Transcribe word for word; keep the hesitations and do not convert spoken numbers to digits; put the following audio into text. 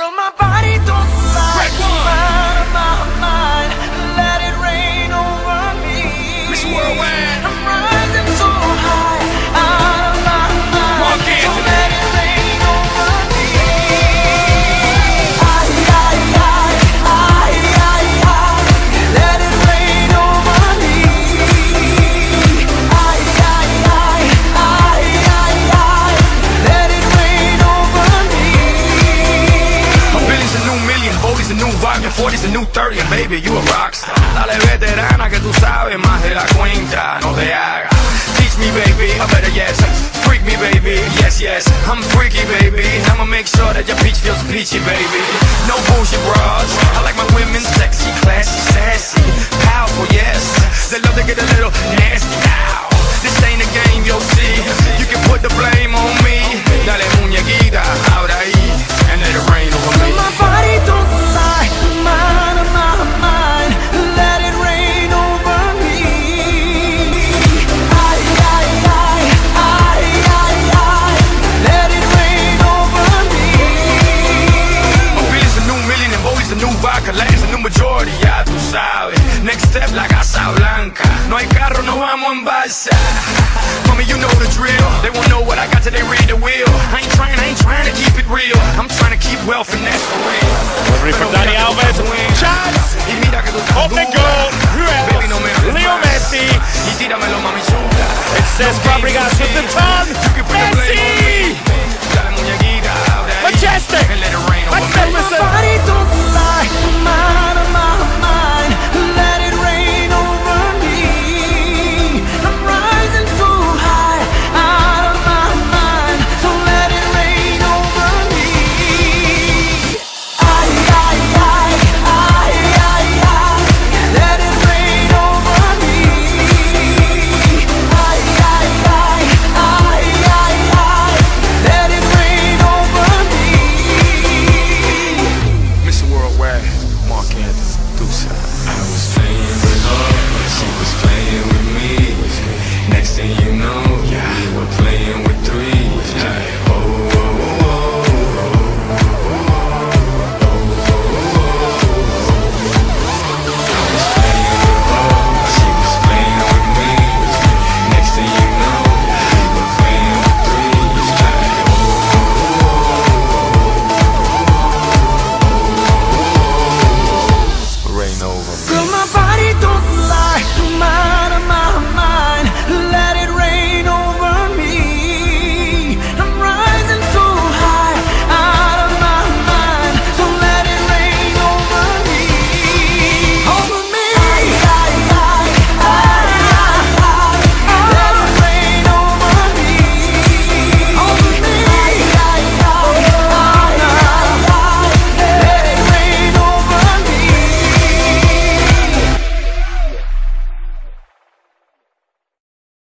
Girl, my body don't lie. Out of my mind, let it rain over me. Miss Worldwide, I'm rising so high. Out of my mind, so let it rain over me. I, I, I, I, I, I, let it rain over me. I, I, I, I, I, I, let it rain over me. My Billy's a new million, forty's a new vibe, your forty's a new thirty, and baby, you a rockstar. Dale, veterana, que tú sabes más de la cuenta, no te hagas. Teach me, baby, I better yes. Freak me, baby, yes, yes. I'm freaky, baby. I'ma make sure that your peach feels peachy, baby. No bullshit bras. I like my women sexy, classy, sassy, powerful, yes. They love to get a little nasty now. This ain't a game, yo, see. You can put the blame on me. Dale, muñequita, ahora ahí.